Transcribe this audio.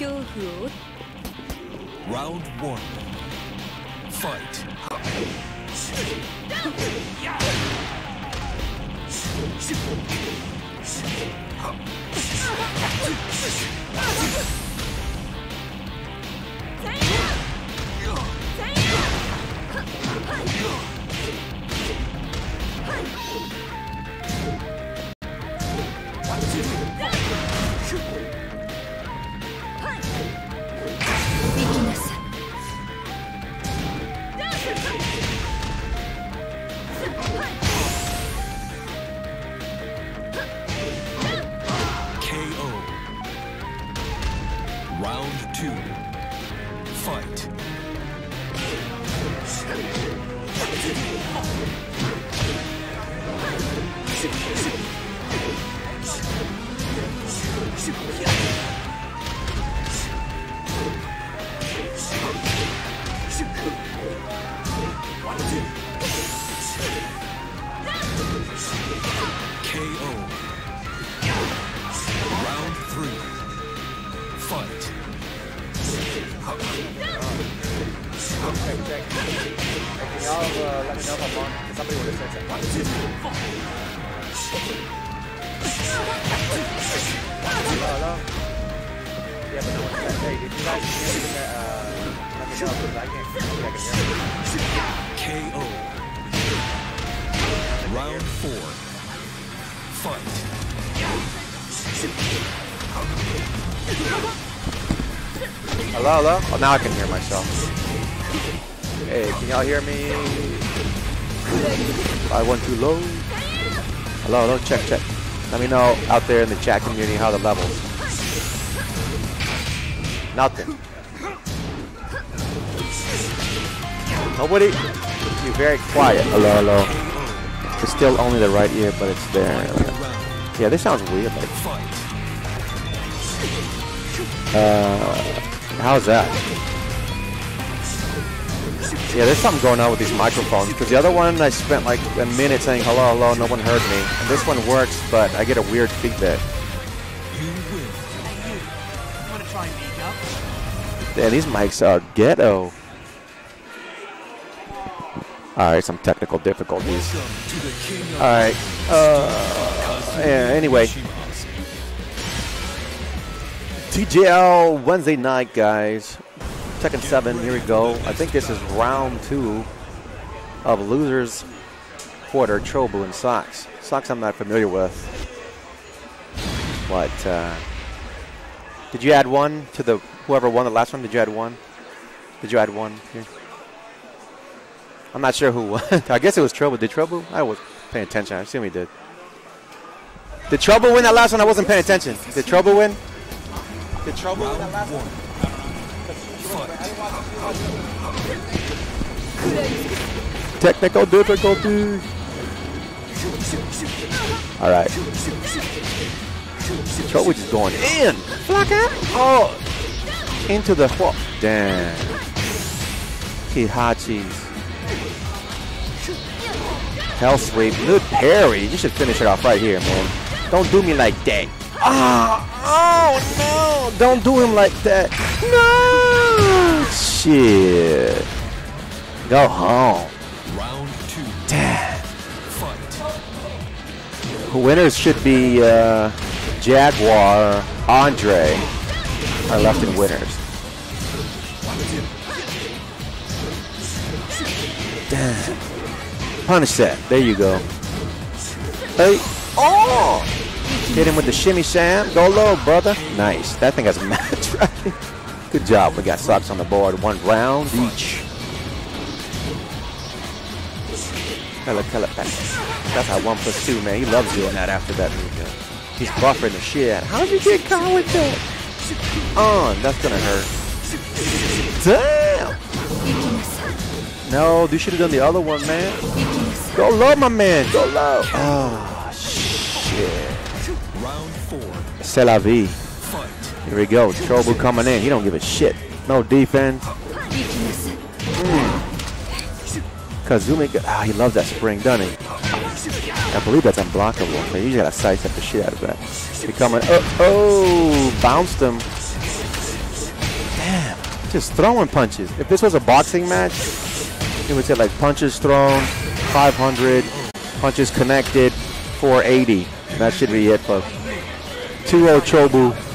kill who? Round one. Fight. Hello? Oh, now I can hear myself. Hey, can y'all hear me? I went too low. Hello, hello, check, check. Let me know out there in the chat community how the levels. Nothing. Nobody? You're very quiet. Hello, hello. It's still only the right ear, but it's there. Yeah, this sounds weird. Like, how's that? Yeah, there's something going on with these microphones, because the other one I spent like a minute saying hello, hello, no one heard me. And this one works, but I get a weird feedback. Damn, these mics are ghetto. Alright, some technical difficulties. Alright, yeah, anyway. TGL Wednesday night, guys. Tekken 7, here we go. I think this is round 2 of Losers Quarter, Troubu and Socks. Socks I'm not familiar with. But, did you add one to the, whoever won the last one? Did you add one? Did you add one here? I'm not sure who won. I guess it was Troubu. Did Troubu? I was paying attention. I assume he did. Did Troubu win that last one? I wasn't paying attention. Did Troubu win? The trouble with that last one. Technical difficulty. All right. Trouble just going in. Block out. Oh, into the wall. Damn. Kihachi. Hell sweep. Good parry. You should finish it off right here, man. Don't do me like that. Oh no! Don't do him like that. No! Shit! Go home. Round 2. Damn. Fight. Winners should be Jaguar, Andre are left in winners. Damn. Punish that. There you go. Hey! Oh! Hit him with the shimmy sham. Go low, brother. Nice. That thing has a match, right? Good job. We got Socks on the board. One round each. Hello, hello. That's how 1+2, man. He loves doing that after that. He's buffering the shit. How did you get caught with that? Oh, that's gonna hurt. Damn. No, you should have done the other one, man. Go low, my man. Go low. Oh, shit. C'est la vie. Here we go. Troubu coming in. He don't give a shit. No defense. Kazumi. Ah, he loves that spring, doesn't he? I believe that's unblockable. Man, you just gotta sidestep the shit out of that. He coming. Oh, bounced him. just throwing punches. If this was a boxing match, it would say like punches thrown, 500, punches connected, 480. That should be it, folks. 2-0 Troubu.